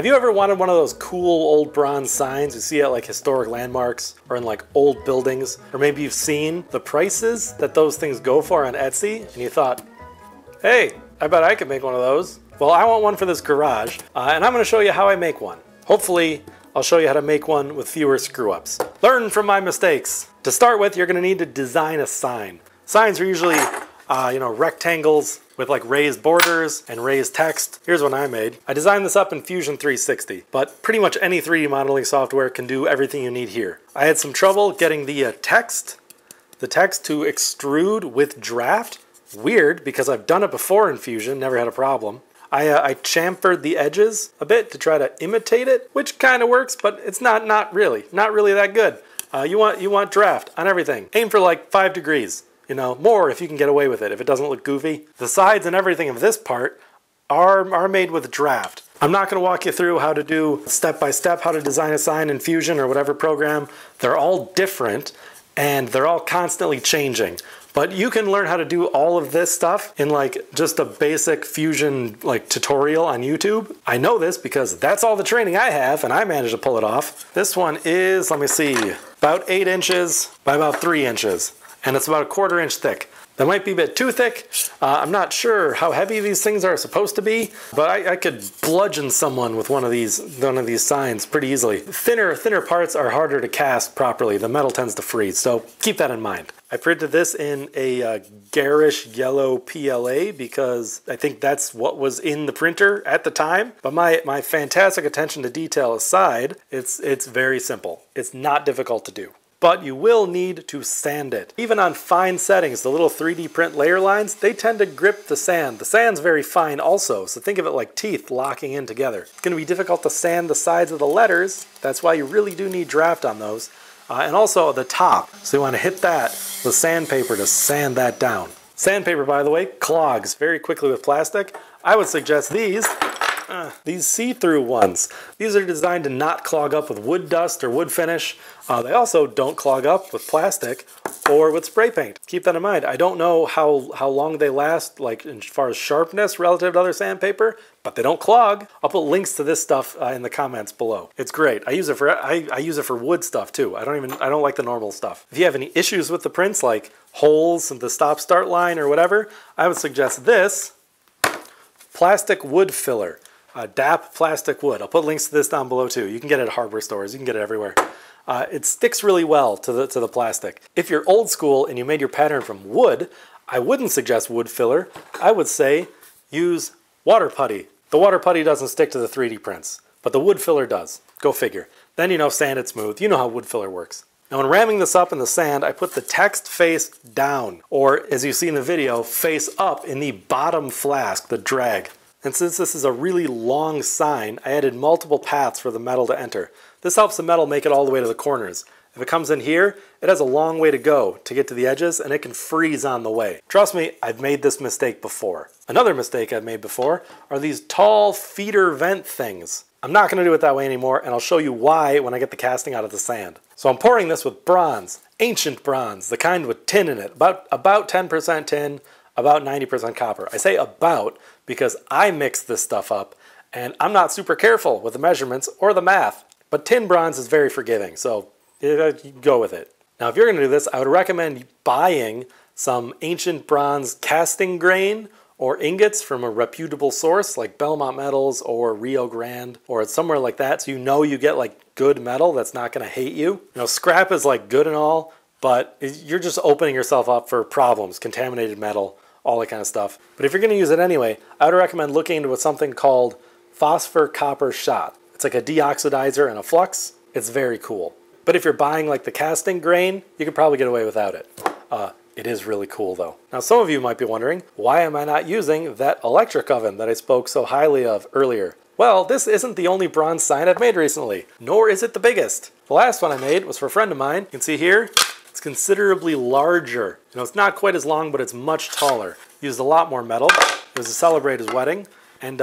Have you ever wanted one of those cool old bronze signs you see at like historic landmarks or in like old buildings? Or maybe you've seen the prices that those things go for on Etsy and you thought, hey, I bet I could make one of those. Well, I want one for this garage and I'm going to show you how I make one. Hopefully, I'll show you how to make one with fewer screw-ups. Learn from my mistakes. To start with, you're going to need to design a sign. Signs are usually rectangles with like raised borders and raised text. Here's one I made. I designed this up in Fusion 360, but pretty much any 3D modeling software can do everything you need here. I had some trouble getting the text to extrude with draft. Weird, because I've done it before in Fusion, never had a problem. I chamfered the edges a bit to try to imitate it, which kind of works, but it's not really that good. You want draft on everything. Aim for like 5 degrees, you know, more if you can get away with it, if it doesn't look goofy. The sides and everything of this part are made with draft. I'm not going to walk you through how to do step-by-step, how to design a sign in Fusion or whatever program. They're all different, and they're all constantly changing. But you can learn how to do all of this stuff in like just a basic Fusion like tutorial on YouTube. I know this because that's all the training I have and I managed to pull it off. This one is, let me see, about 8 inches by about 3 inches. And it's about a 1/4 inch thick. That might be a bit too thick. I'm not sure how heavy these things are supposed to be, but I could bludgeon someone with one of these signs pretty easily. Thinner parts are harder to cast properly. The metal tends to freeze, so keep that in mind. I printed this in a garish yellow PLA because I think that's what was in the printer at the time. But my fantastic attention to detail aside, it's very simple. It's not difficult to do. But you will need to sand it. Even on fine settings, the little 3D print layer lines, they tend to grip the sand. The sand's very fine also, so think of it like teeth locking in together. It's gonna be difficult to sand the sides of the letters, that's why you really do need draft on those, and also the top. So you wanna hit that with sandpaper to sand that down. Sandpaper, by the way, clogs very quickly with plastic. I would suggest these see-through ones. These are designed to not clog up with wood dust or wood finish. They also don't clog up with plastic or with spray paint. Keep that in mind. I don't know how long they last, like as far as sharpness relative to other sandpaper, but they don't clog. I'll put links to this stuff in the comments below. It's great. I use it for wood stuff too. I don't like the normal stuff. If you have any issues with the prints, like holes and the stop-start line or whatever, I would suggest this plastic wood filler. DAP Plastic Wood. I'll put links to this down below too. You can get it at hardware stores. You can get it everywhere. It sticks really well to the plastic. If you're old school and you made your pattern from wood, I wouldn't suggest wood filler. I would say use water putty. The water putty doesn't stick to the 3D prints, but the wood filler does. Go figure. Then you know, sand it smooth. You know how wood filler works. Now when ramming this up in the sand, I put the text face down, or as you see in the video, face up in the bottom flask, the drag. And since this is a really long sign, I added multiple paths for the metal to enter. This helps the metal make it all the way to the corners. If it comes in here, it has a long way to go to get to the edges, and it can freeze on the way. Trust me, I've made this mistake before. Another mistake I've made before are these tall feeder vent things. I'm not going to do it that way anymore, and I'll show you why when I get the casting out of the sand. So I'm pouring this with bronze, ancient bronze, the kind with tin in it, about 10% tin, about 90% copper. I say about because I mix this stuff up and I'm not super careful with the measurements or the math, but tin bronze is very forgiving, so go with it. Now if you're going to do this, I would recommend buying some ancient bronze casting grain or ingots from a reputable source like Belmont Metals or Rio Grande or somewhere like that, so you know you get like good metal that's not going to hate you. You know, scrap is like good and all, but you're just opening yourself up for problems, contaminated metal, all that kind of stuff. But if you're going to use it anyway, I would recommend looking into something called Phosphor Copper Shot. It's like a deoxidizer and a flux. It's very cool. But if you're buying like the casting grain, you could probably get away without it. It is really cool though. Now some of you might be wondering, why am I not using that electric oven that I spoke so highly of earlier? Well, this isn't the only bronze sign I've made recently, nor is it the biggest. The last one I made was for a friend of mine. You can see here, it's considerably larger. You know, it's not quite as long, but it's much taller. Used a lot more metal. It was to celebrate his wedding, and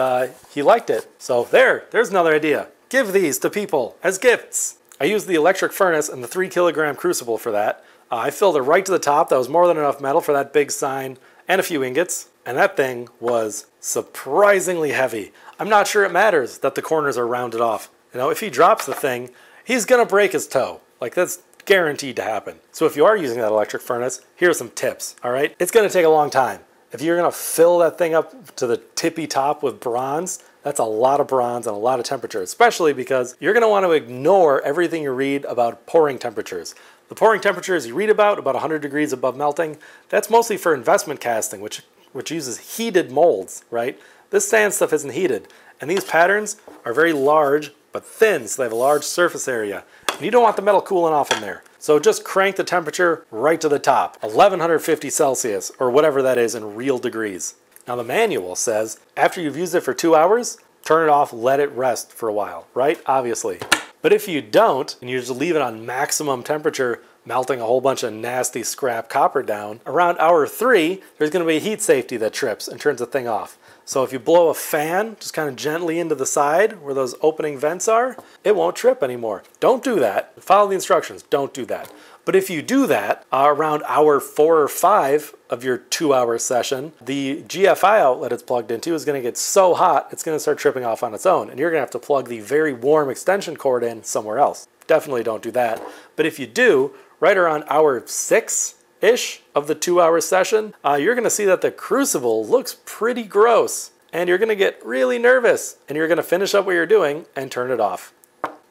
he liked it. So there's another idea. Give these to people as gifts. I used the electric furnace and the 3 kilogram crucible for that. I filled it right to the top. That was more than enough metal for that big sign and a few ingots. And that thing was surprisingly heavy. I'm not sure it matters that the corners are rounded off. You know, if he drops the thing, he's going to break his toe. Like, that's guaranteed to happen. So if you are using that electric furnace, here are some tips, all right? It's going to take a long time. If you're going to fill that thing up to the tippy top with bronze, that's a lot of bronze and a lot of temperature, especially because you're going to want to ignore everything you read about pouring temperatures. The pouring temperatures you read about 100 degrees above melting, that's mostly for investment casting, which uses heated molds, right? This sand stuff isn't heated. And these patterns are very large, but thin, so they have a large surface area. And you don't want the metal cooling off in there. So just crank the temperature right to the top, 1150 Celsius, or whatever that is in real degrees. Now the manual says, after you've used it for 2 hours, turn it off, let it rest for a while, right? Obviously. But if you don't, and you just leave it on maximum temperature, melting a whole bunch of nasty scrap copper down, around hour 3, there's gonna be heat safety that trips and turns the thing off. So if you blow a fan, just kind of gently into the side where those opening vents are, it won't trip anymore. Don't do that. Follow the instructions, don't do that. But if you do that, around hour 4 or 5 of your 2 hour session, the GFI outlet it's plugged into is gonna get so hot, it's gonna start tripping off on its own, and you're gonna have to plug the very warm extension cord in somewhere else. Definitely don't do that. But if you do, right around hour 6-ish of the 2 hour session, you're gonna see that the crucible looks pretty gross and you're gonna get really nervous and you're gonna finish up what you're doing and turn it off.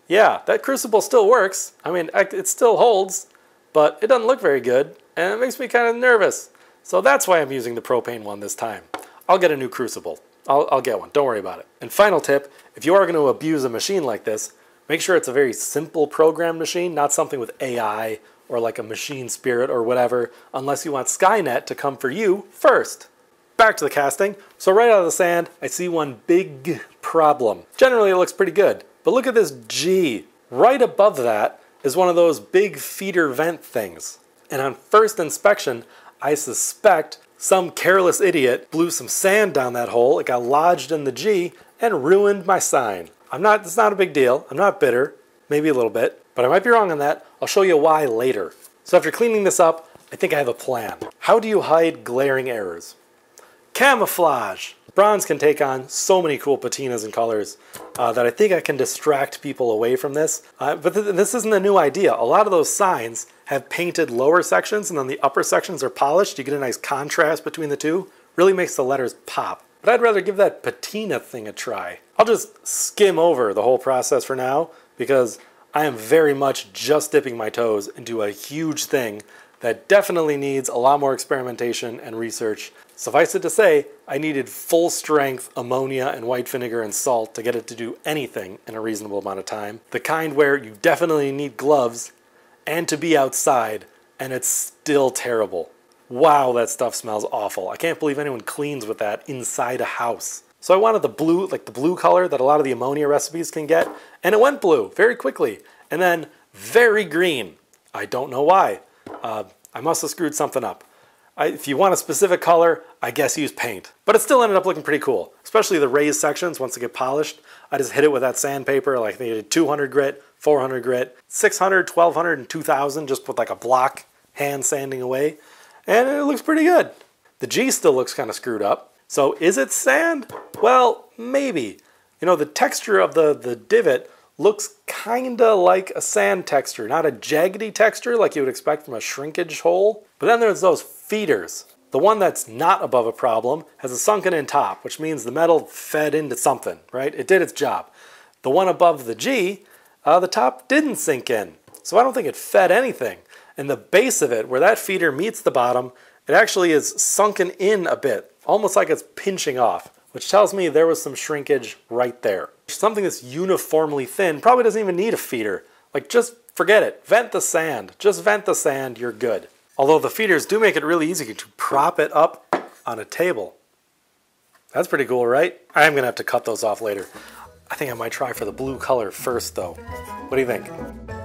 Yeah, that crucible still works. I mean, it still holds, but it doesn't look very good and it makes me kind of nervous. So that's why I'm using the propane one this time. I'll get a new crucible. I'll get one, don't worry about it. And final tip, if you are gonna abuse a machine like this, make sure it's a very simple program machine, not something with AI or like a machine spirit or whatever, unless you want Skynet to come for you first. Back to the casting. So right out of the sand, I see one big problem. Generally, it looks pretty good, but look at this G. Right above that is one of those big feeder vent things. And on first inspection, I suspect some careless idiot blew some sand down that hole, it got lodged in the G, and ruined my sign. It's not a big deal, I'm not bitter, maybe a little bit, but I might be wrong on that. I'll show you why later. So after cleaning this up, I think I have a plan. How do you hide glaring errors? Camouflage. Bronze can take on so many cool patinas and colors that I think I can distract people away from this. But this isn't a new idea. A lot of those signs have painted lower sections and then the upper sections are polished. You get a nice contrast between the two. Really makes the letters pop. But I'd rather give that patina thing a try. I'll just skim over the whole process for now because I am very much just dipping my toes into a huge thing that definitely needs a lot more experimentation and research. Suffice it to say, I needed full strength ammonia and white vinegar and salt to get it to do anything in a reasonable amount of time. The kind where you definitely need gloves and to be outside, and it's still terrible. Wow, that stuff smells awful. I can't believe anyone cleans with that inside a house. So I wanted the blue, like the blue color that a lot of the ammonia recipes can get, and it went blue very quickly, and then very green. I don't know why. I must have screwed something up. If you want a specific color, I guess use paint. But it still ended up looking pretty cool, especially the raised sections once they get polished. I just hit it with that sandpaper, like they did 200 grit, 400 grit, 600, 1200, and 2000, just with like a block hand sanding away. And it looks pretty good. The G still looks kind of screwed up. So is it sand? Well, maybe. You know, the texture of the divot looks kind of like a sand texture, not a jaggedy texture like you would expect from a shrinkage hole. But then there's those feeders. The one that's not above a problem has a sunken in top, which means the metal fed into something, right? It did its job. The one above the G, the top didn't sink in. So I don't think it fed anything. And the base of it, where that feeder meets the bottom, it actually is sunken in a bit, almost like it's pinching off, which tells me there was some shrinkage right there. Something that's uniformly thin probably doesn't even need a feeder. Like, just forget it, vent the sand. Just vent the sand, you're good. Although the feeders do make it really easy to prop it up on a table. That's pretty cool, right? I am gonna have to cut those off later. I think I might try for the blue color first though. What do you think?